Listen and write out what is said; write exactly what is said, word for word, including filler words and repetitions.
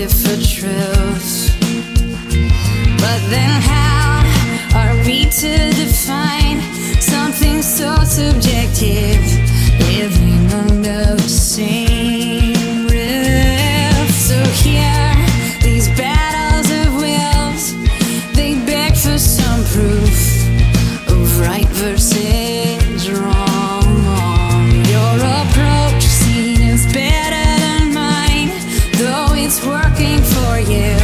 mostly for truth. But then how are we to define something so subjective if we don't know the same riff? So here, these battles of wills, they beg for some proof of right versus wrong. Working for you.